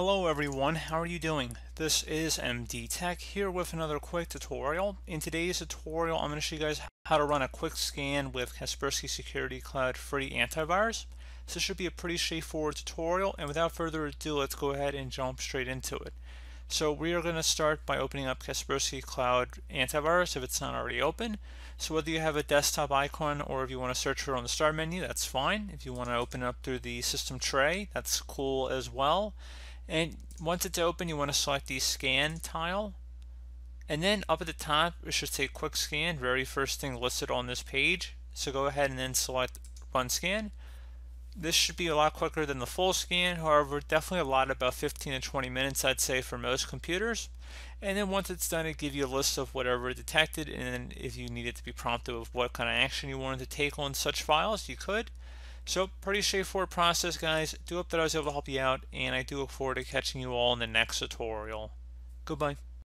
Hello everyone, how are you doing? This is MD Tech here with another quick tutorial. In today's tutorial, I'm going to show you guys how to run a quick scan with Kaspersky Security Cloud Free Antivirus. So this should be a pretty straightforward tutorial, and without further ado, let's go ahead and jump straight into it. So we are going to start by opening up Kaspersky Cloud Antivirus if it's not already open. So whether you have a desktop icon or if you want to search for it on the start menu, that's fine. If you want to open it up through the system tray, that's cool as well. And once it's open, you want to select the scan tile, and then up at the top it should say quick scan, very first thing listed on this page. So go ahead and then select run scan. This should be a lot quicker than the full scan, however definitely a lot, about 15 to 20 minutes I'd say for most computers. And then once it's done, it gives you a list of whatever it detected, and then if you needed to be prompted with what kind of action you wanted to take on such files, you could. So pretty straightforward process, guys. Do hope that I was able to help you out, and I do look forward to catching you all in the next tutorial. Goodbye.